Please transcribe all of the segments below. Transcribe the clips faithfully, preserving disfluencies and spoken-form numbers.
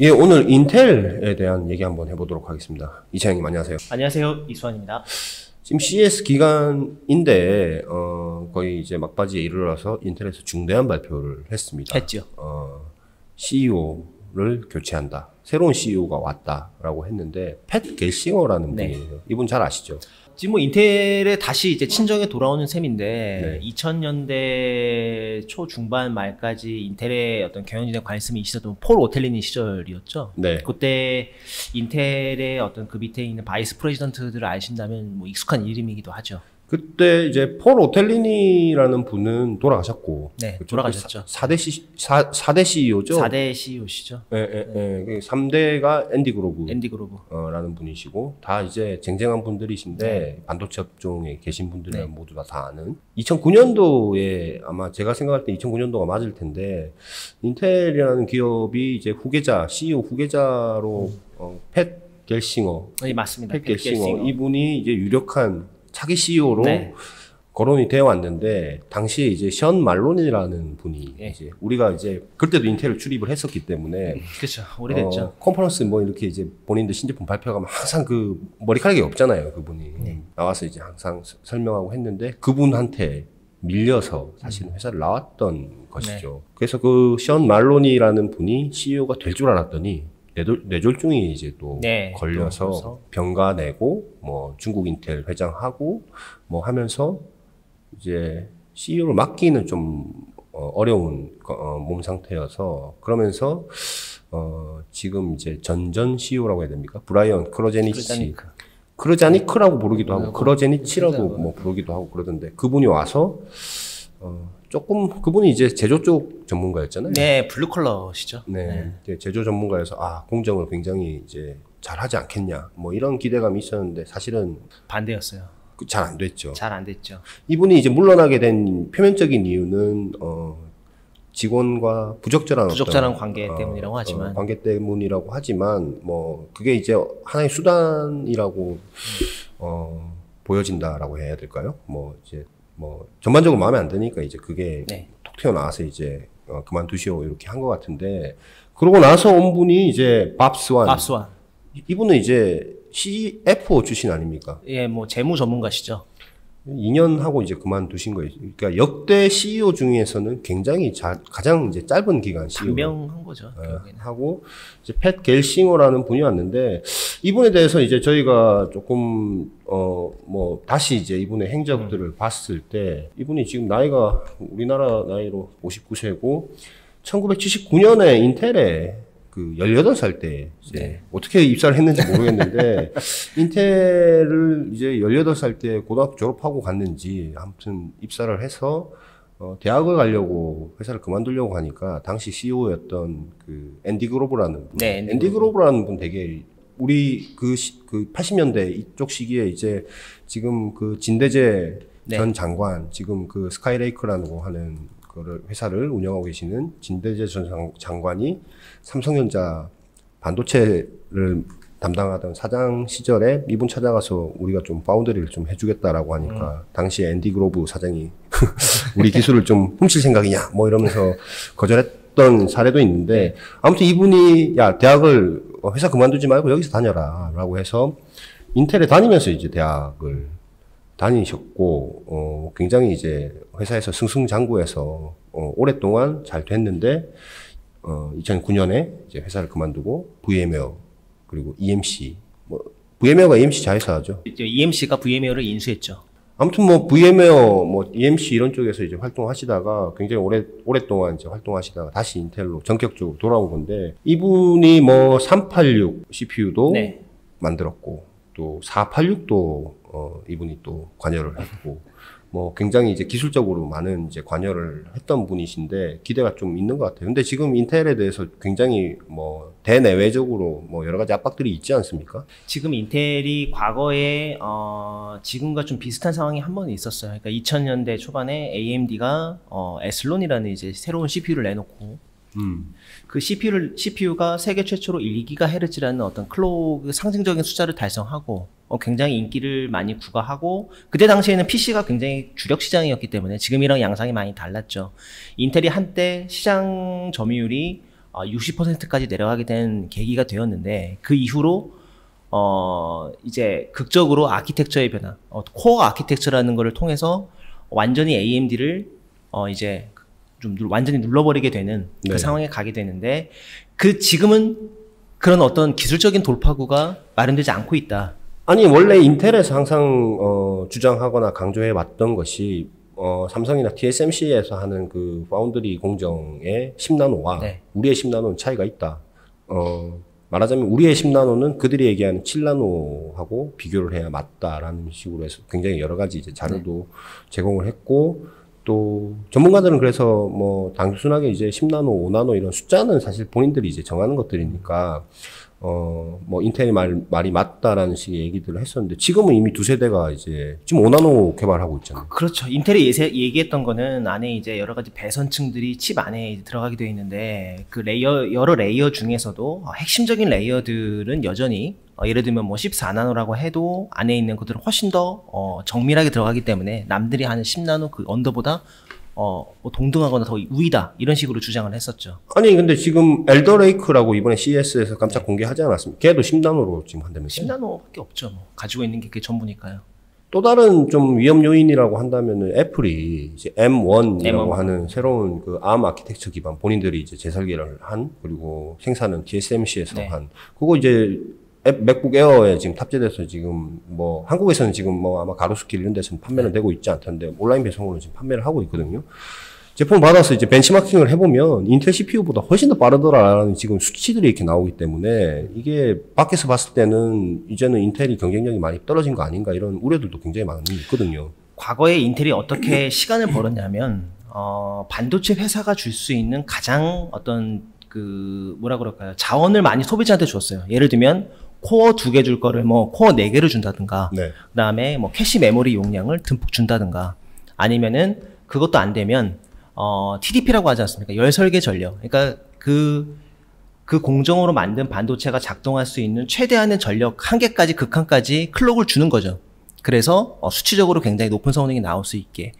예, 오늘 인텔에 대한 얘기 한번 해보도록 하겠습니다. 이차장님 안녕하세요. 안녕하세요. 이수환입니다. 지금 씨이에스 기간인데 어, 거의 이제 막바지에 이르러서 인텔에서 중대한 발표를 했습니다. 했죠. 어, 씨이오를 교체한다. 새로운 씨이오가 왔다라고 했는데 팻 겔싱어라는 네. 분이에요. 이분 잘 아시죠? 지금 뭐 인텔에 다시 이제 친정에 돌아오는 셈인데 네. 이천 년대 초 중반 말까지 인텔의 어떤 경영진에 관심이 있었던 폴 오텔리니 시절이었죠. 네. 그때 인텔의 어떤 그 밑에 있는 바이스 프레지던트들을 아신다면 뭐 익숙한 이름이기도 하죠. 그때 이제 폴 오텔리니라는 분은 돌아가셨고, 네, 그렇죠? 돌아가셨죠. 사 대 씨이오죠. 사 대 씨이오시죠. 예, 예, 네. 예. 삼 대가 앤디 그로브, 앤디 그로브, 어, 라는 분이시고, 다 이제 쟁쟁한 분들이신데 네. 반도체 업종에 계신 분들은 네. 모두 다, 다 아는. 이천구 년도에 아마 제가 생각할 때 이천구 년도가 맞을 텐데 인텔이라는 기업이 이제 후계자 씨이오 후계자로 음. 어, 팻 겔싱어, 네, 맞습니다. 팻 겔싱어 이분이 이제 유력한 차기 씨이오로 네. 거론이 되어 왔는데 당시에 이제 션 말론이라는 분이 예. 이제 우리가 이제 그때도 인텔을 출입을 했었기 때문에 음, 그렇죠. 오래됐죠. 어, 컨퍼런스 뭐 이렇게 이제 본인들 신제품 발표하면 항상 그 머리카락이 없잖아요. 그분이 네. 나와서 이제 항상 설명하고 했는데 그분한테 밀려서 사실은 회사를 나왔던 것이죠. 네. 그래서 그 션 말론이라는 분이 씨이오가 될 줄 알았더니 뇌졸, 뇌졸중이 이제 또 네, 걸려서 그래서. 병가 내고 뭐 중국 인텔 회장하고 뭐 하면서 이제 씨이오를 맡기는 좀 어려운 어, 몸 상태여서 그러면서 어, 지금 이제 전전 씨이오라고 해야 됩니까? 브라이언 크로제니치 크로자니크라고 부르기도 하고 크로제니치라고 뭐 부르기도 하고 그러던데 그분이 와서 어, 조금 그분이 이제 제조 쪽 전문가였잖아요. 네, 블루컬러시죠. 네, 네. 제조 전문가여서 아 공정을 굉장히 이제 잘하지 않겠냐, 뭐 이런 기대감이 있었는데 사실은 반대였어요. 그, 잘 안 됐죠. 잘 안 됐죠. 이분이 이제 물러나게 된 표면적인 이유는 어, 직원과 부적절한 부적절한 어떤, 관계 어, 때문이라고 하지만 어, 관계 때문이라고 하지만 뭐 그게 이제 하나의 수단이라고 음. 어, 보여진다라고 해야 될까요? 뭐 이제. 뭐 전반적으로 마음에 안 드니까 이제 그게 네. 톡 튀어나와서 이제 어, 그만두시오 이렇게 한 것 같은데 그러고 나서 온 분이 이제 밥 스완. 밥 스완. 이분은 이제 씨에프오 출신 아닙니까? 예, 뭐 재무 전문가시죠. 이 년 하고 이제 그만두신 거예요. 그러니까 역대 씨이오 중에서는 굉장히 자, 가장 이제 짧은 기간 씨이오. 단명한 거죠. 예, 하고 이제 팻 겔싱어라는 분이 왔는데 이분에 대해서 이제 저희가 조금 어 뭐 다시 이제 이분의 행적들을 음. 봤을 때 이분이 지금 나이가 우리나라 나이로 오십구 세고 천구백칠십구 년에 인텔에 그 열여덟 살 때 이제 네. 어떻게 입사를 했는지 모르겠는데 인텔을 이제 열여덟 살 때 고등학교 졸업하고 갔는지 아무튼 입사를 해서 어 대학을 가려고 회사를 그만두려고 하니까 당시 씨이오였던 그 앤디 그로브라는 분 네, 앤디 그로브라는 분 되게 우리 그, 시, 그 팔십 년대 이쪽 시기에 이제 지금 그 진대재 네. 전 장관 지금 그 스카이레이크라고 하는 그를 회사를 운영하고 계시는 진대재 전 장관이 삼성전자 반도체를 담당하던 사장 시절에 이분 찾아가서 우리가 좀 파운드리를 좀 해주겠다라고 하니까 음. 당시에 앤디 그로브 사장이 우리 기술을 좀 훔칠 생각이냐 뭐 이러면서 거절했던 사례도 있는데 아무튼 이분이 야 대학을 회사 그만두지 말고 여기서 다녀라 라고 해서 인텔에 다니면서 이제 대학을 다니셨고 어, 굉장히 이제 회사에서 승승장구해서 어, 오랫동안 잘 됐는데 어, 이천구 년에 이제 회사를 그만두고 VMware 그리고 이엠씨 뭐 VMware가 이엠씨 자회사죠. 이엠씨가 VMware를 인수했죠. 아무튼 뭐 VMware, 뭐 이엠씨 이런 쪽에서 이제 활동하시다가 굉장히 오래 오랫동안 이제 활동하시다가 다시 인텔로 전격적으로 돌아온 건데 이분이 뭐 삼백팔십육 씨피유도 네. 만들었고 또 사백팔십육도 어 이분이 또 관여를 했고 뭐 굉장히 이제 기술적으로 많은 이제 관여를 했던 분이신데 기대가 좀 있는 것 같아요. 근데 지금 인텔에 대해서 굉장히 뭐 대내외적으로 뭐 여러 가지 압박들이 있지 않습니까? 지금 인텔이 과거에 어 지금과 좀 비슷한 상황이 한 번 있었어요. 그러니까 이천 년대 초반에 에이엠디가 어 에슬론이라는 이제 새로운 씨피유를 내놓고 음. 그 씨피유를, 씨피유가 세계 최초로 일 기가헤르츠라는 어떤 클로그 상징적인 숫자를 달성하고 어, 굉장히 인기를 많이 부과하고 그때 당시에는 피씨가 굉장히 주력 시장이었기 때문에 지금이랑 양상이 많이 달랐죠. 인텔이 한때 시장 점유율이 육십 퍼센트까지 내려가게 된 계기가 되었는데, 그 이후로 어 이제 극적으로 아키텍처의 변화, 어, 코어 아키텍처라는 것을 통해서 완전히 에이엠디를 어 이제 좀 완전히 눌러버리게 되는 그 네. 상황에 가게 되는데, 그 지금은 그런 어떤 기술적인 돌파구가 마련되지 않고 있다. 아니 원래 인텔에서 항상 어, 주장하거나 강조해왔던 것이 어, 삼성이나 티에스엠씨에서 하는 그 파운드리 공정의 십 나노와 네. 우리의 십 나노는 차이가 있다. 어, 말하자면 우리의 십 나노는 그들이 얘기하는 칠 나노하고 비교를 해야 맞다라는 식으로 해서 굉장히 여러 가지 이제 자료도 네. 제공을 했고, 또 전문가들은 그래서 뭐 단순하게 이제 십 나노, 오 나노 이런 숫자는 사실 본인들이 이제 정하는 것들이니까 어 뭐 인텔이 말 말이 맞다라는 식의 얘기들을 했었는데, 지금은 이미 두 세대가 이제 지금 오 나노 개발하고 있잖아요. 그렇죠. 인텔이 예세, 얘기했던 거는 안에 이제 여러 가지 배선층들이 칩 안에 들어가게 되어 있는데, 그 레이어 여러 레이어 중에서도 핵심적인 레이어들은 여전히 어, 예를 들면 뭐 십사 나노라고 해도 안에 있는 것들은 훨씬 더 어, 정밀하게 들어가기 때문에 남들이 하는 십 나노 그 언더보다 어, 뭐 동등하거나 더 우위다 이런 식으로 주장을 했었죠. 아니 근데 지금 엘더레이크라고 이번에 씨이에스에서 깜짝 네. 공개하지 않았습니까? 걔도 십 나노로 지금 한다면서요? 십 나노밖에 없죠. 뭐. 가지고 있는 게 그게 전부니까요. 또 다른 좀 위험 요인이라고 한다면은 애플이 이제 엠 원이라고 엠 원. 하는 새로운 그 암 아키텍처 기반 본인들이 이제 재설계를 한, 그리고 생산은 티에스엠씨에서 네. 한, 그거 이제 맥북 에어에 지금 탑재돼서 지금 뭐 한국에서는 지금 뭐 아마 가로수길 이런 데서는 판매는 네. 되고 있지 않던데 온라인 배송으로 지금 판매를 하고 있거든요. 제품 받아서 이제 벤치마킹을 해보면 인텔 씨피유보다 훨씬 더 빠르더라라는 지금 수치들이 이렇게 나오기 때문에, 이게 밖에서 봤을 때는 이제는 인텔이 경쟁력이 많이 떨어진 거 아닌가 이런 우려들도 굉장히 많이 있거든요. 과거에 인텔이 어떻게 시간을 벌었냐면 어, 반도체 회사가 줄 수 있는 가장 어떤 그 뭐라 그럴까요? 자원을 많이 소비자한테 줬어요. 예를 들면 코어 두 개 줄 거를 뭐 코어 네 개를 준다든가 네. 그 다음에 뭐 캐시 메모리 용량을 듬뿍 준다든가, 아니면은 그것도 안 되면 어 티디피라고 하지 않습니까? 열 설계 전력. 그러니까 그, 그 공정으로 만든 반도체가 작동할 수 있는 최대한의 전력 한계까지, 극한까지 클록을 주는 거죠. 그래서 어, 수치적으로 굉장히 높은 성능이 나올 수 있게.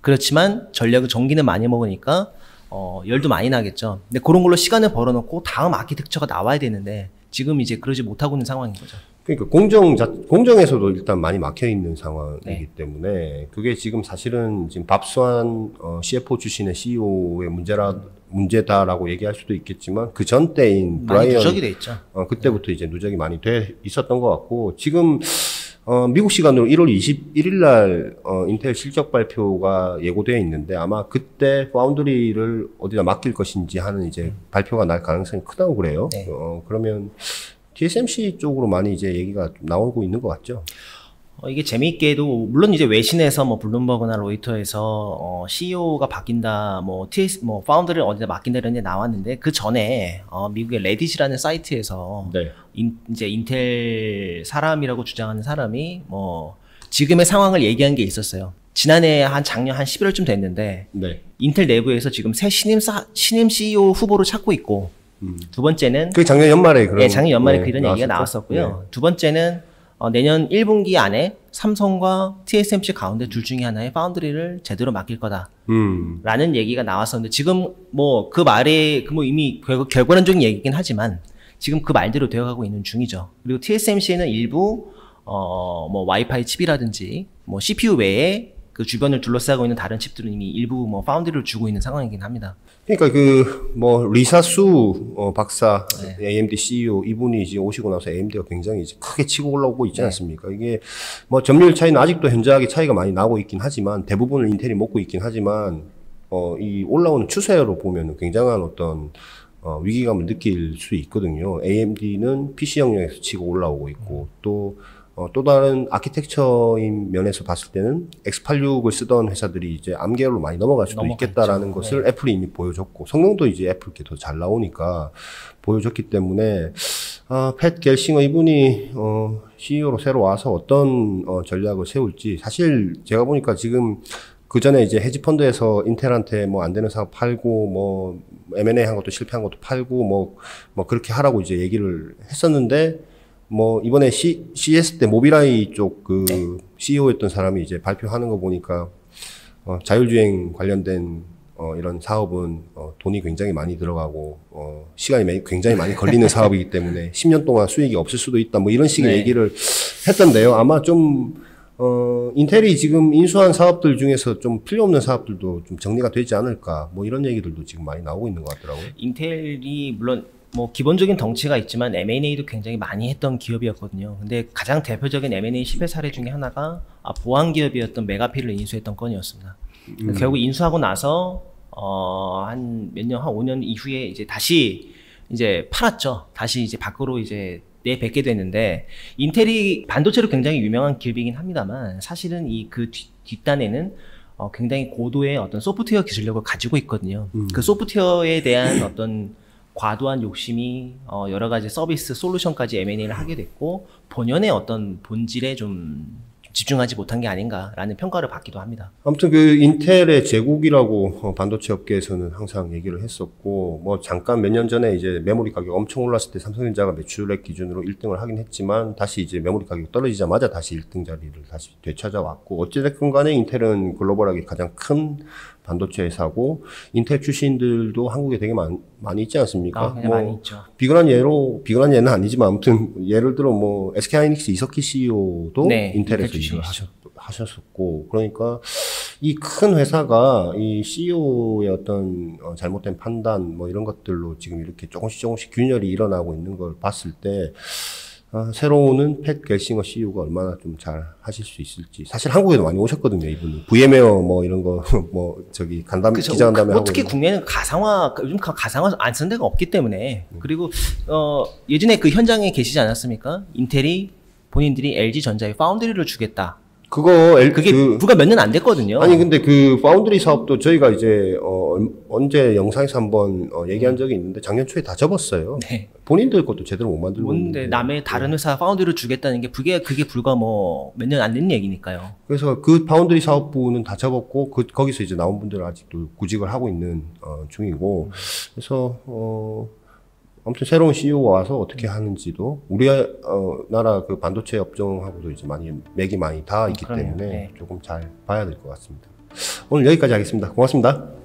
그렇지만 전력을, 전기는 많이 먹으니까 어 열도 많이 나겠죠. 근데 그런 걸로 시간을 벌어놓고 다음 아키텍처가 나와야 되는데 지금 이제 그러지 못하고 있는 상황인 거죠. 그러니까 공정 자, 공정에서도 일단 많이 막혀 있는 상황이기 네. 때문에 그게 지금 사실은 지금 밥스완 어, 씨에프오 출신의 씨이오의 문제라 문제다라고 얘기할 수도 있겠지만, 그 전 때인 브라이언 누적이 돼 있죠. 어, 그때부터 네. 이제 누적이 많이 돼 있었던 것 같고, 지금 어, 미국 시간으로 일월 이십일일 날 어, 인텔 실적 발표가 예고되어 있는데, 아마 그때 파운드리를 어디다 맡길 것인지 하는 이제 음. 발표가 날 가능성이 크다고 그래요. 네. 어, 그러면 티에스엠씨 쪽으로 많이 이제 얘기가 나오고 있는 것 같죠. 어, 이게 재미있게도 물론 이제 외신에서 뭐 블룸버그나 로이터에서 어, 씨이오가 바뀐다, 뭐 티에스 뭐 파운드리를 어디다 맡긴다 이런 게 나왔는데, 그 전에 어, 미국의 레딧이라는 사이트에서 네. 인, 이제 인텔 사람이라고 주장하는 사람이 뭐 지금의 상황을 얘기한 게 있었어요. 지난해 한 작년 한 십일월쯤 됐는데 네. 인텔 내부에서 지금 새 신임 사, 신임 씨이오 후보를 찾고 있고, 음. 두 번째는 그 작년 연말에 그런 예, 작년 연말에 네, 그런 나왔었죠? 얘기가 나왔었고요. 네. 두 번째는 어, 내년 일 분기 안에 삼성과 티에스엠씨 가운데 둘 중에 하나의 파운드리를 제대로 맡길 거다. 음. 라는 얘기가 나왔었는데, 지금 뭐 그 말에 그 뭐 이미 결, 결과론적인 얘기긴 하지만 지금 그 말대로 되어가고 있는 중이죠. 그리고 티에스엠씨는 일부 어, 뭐 와이파이 칩이라든지 뭐 씨피유 외에 그 주변을 둘러싸고 있는 다른 칩들은 이미 일부 뭐 파운드리를 주고 있는 상황이긴 합니다. 그러니까 그 뭐 리사수 어, 박사 네. 에이엠디 씨이오 이분이 이제 오시고 나서 에이엠디가 굉장히 이제 크게 치고 올라오고 있지 네. 않습니까? 이게 뭐 점유율 차이는 아직도 현저하게 차이가 많이 나고 있긴 하지만, 대부분을 인텔이 먹고 있긴 하지만 어, 이 올라오는 추세로 보면 굉장한 어떤 어, 위기감을 느낄 수 있거든요. 에이엠디는 피씨 영역에서 치고 올라오고 있고, 또 어, 또 다른 아키텍처인 면에서 봤을 때는 엑스 팔십육을 쓰던 회사들이 이제 암 계열로 많이 넘어갈 수도 넘어갔죠. 있겠다라는 것을 네. 애플이 이미 보여줬고, 성능도 이제 애플께 더 잘 나오니까 보여줬기 때문에, 아, 팻 겔싱어 이분이 어, 씨이오로 새로 와서 어떤 어, 전략을 세울지, 사실 제가 보니까 지금 그 전에 이제 헤지펀드에서 인텔한테 뭐 안 되는 사업 팔고, 뭐 엠 앤 에이 한 것도 실패한 것도 팔고, 뭐, 뭐 그렇게 하라고 이제 얘기를 했었는데, 뭐 이번에 C, 씨이에스 때 모빌아이 쪽 그 네. 씨이오였던 사람이 이제 발표하는 거 보니까 어, 자율주행 관련된 어, 이런 사업은 어, 돈이 굉장히 많이 들어가고 어, 시간이 굉장히 많이 걸리는 사업이기 때문에 십 년 동안 수익이 없을 수도 있다, 뭐 이런 식의 네. 얘기를 했던데요. 아마 좀 어, 인텔이 지금 인수한 사업들 중에서 좀 필요없는 사업들도 좀 정리가 되지 않을까, 뭐 이런 얘기들도 지금 많이 나오고 있는 것 같더라고요. 인텔이 물론 뭐 기본적인 덩치가 있지만 엠 앤 에이도 굉장히 많이 했던 기업이었거든요. 근데 가장 대표적인 엠 앤 에이 실패 사례 중에 하나가 아, 보안 기업이었던 메가필을 인수했던 건이었습니다. 음. 결국 인수하고 나서 어, 한 몇 년, 한 오 년 이후에 이제 다시 이제 팔았죠. 다시 이제 밖으로 이제 내뱉게 됐는데, 인텔이 반도체로 굉장히 유명한 기업이긴 합니다만 사실은 이 그 뒷단에는 어, 굉장히 고도의 어떤 소프트웨어 기술력을 가지고 있거든요. 음. 그 소프트웨어에 대한 어떤 과도한 욕심이 어, 여러 가지 서비스 솔루션까지 엠 앤 에이를 하게 됐고 본연의 어떤 본질에 좀 집중하지 못한 게 아닌가라는 평가를 받기도 합니다. 아무튼 그 인텔의 제국이라고 반도체 업계에서는 항상 얘기를 했었고, 뭐 잠깐 몇 년 전에 이제 메모리 가격 엄청 올랐을 때 삼성전자가 매출액 기준으로 일 등을 하긴 했지만 다시 이제 메모리 가격 떨어지자마자 다시 일 등 자리를 다시 되찾아왔고, 어찌됐건 간에 인텔은 글로벌하게 가장 큰 반도체 회사고 인텔 출신들도 한국에 되게 많, 많이 있지 않습니까? 아, 뭐 많이 있죠. 비근한 예로, 비근한 예는 아니지만 아무튼 예를 들어 뭐 에스 케이 하이닉스 이석희 씨이오도 네, 인텔에서 인텔 하셨, 하셨었고, 그러니까 이 큰 회사가 이 씨이오의 어떤 잘못된 판단 뭐 이런 것들로 지금 이렇게 조금씩 조금씩 균열이 일어나고 있는 걸 봤을 때 아, 새로 오는 팻 겔싱어 씨이오가 얼마나 좀 잘 하실 수 있을지. 사실 한국에도 많이 오셨거든요, 이분이. 브이엠웨어 뭐 이런 거, 뭐, 저기, 간담, 기자간담회 하고. 특히 국내는 가상화, 요즘 가상화 안 쓰는 데가 없기 때문에. 음. 그리고, 어, 예전에 그 현장에 계시지 않았습니까? 인텔이 본인들이 엘지전자에 파운드리를 주겠다. 그거, 엘, 그게 그, 불과 몇 년 안 됐거든요. 아니, 근데 그 파운드리 사업도 저희가 이제, 어, 언제 영상에서 한번 어, 얘기한 적이 있는데 작년 초에 다 접었어요. 네. 본인들 것도 제대로 못 만들고 있는데 남의 다른 회사 파운드리를 주겠다는 게 그게, 그게 불과 뭐 몇 년 안 된 얘기니까요. 그래서 그 파운드리 사업부는 다 접었고 그, 거기서 이제 나온 분들은 아직도 구직을 하고 있는 어, 중이고, 그래서 어, 아무튼 새로운 씨이오가 와서 어떻게 하는지도 우리 어, 나라 그 반도체 업종하고도 이제 많이 맥이 많이 다 있기 그러네요. 때문에 네. 조금 잘 봐야 될 것 같습니다. 오늘 여기까지 하겠습니다. 고맙습니다.